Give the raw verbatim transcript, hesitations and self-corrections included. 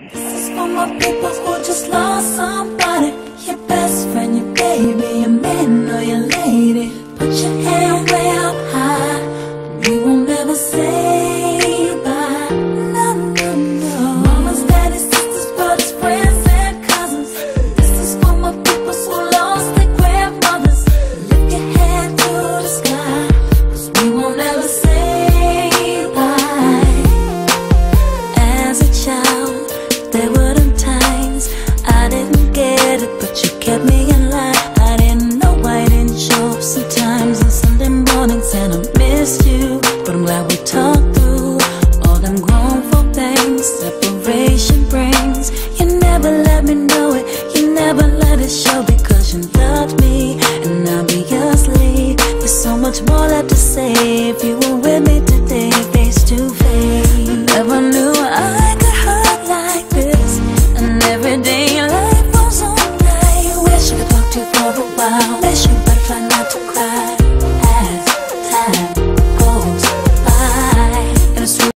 This is for my people who just lost somebody. Your best friend, your baby, your man or your lady. Put your hand way up high, and we won't ever say bye. No, no, no. Mamas, daddies, sisters, brothers, friends and cousins. This is for my people who lost their grandmothers. Lift your hand to the sky, cause we won't ever say bye. As a child, there were them times I didn't get it, but you kept me in line. I didn't know, I didn't show up sometimes on Sunday mornings, and I missed you. But I'm glad we talked through all them grown folk things separation brings. You never let me know it, you never let it show, because you loved me, and obviously there's so much more left to say. If you were with me today, face to face, never knew I could hurt like this. Everyday life goes on. I wish I could talk to you for a while. Wish you would learn not to cry.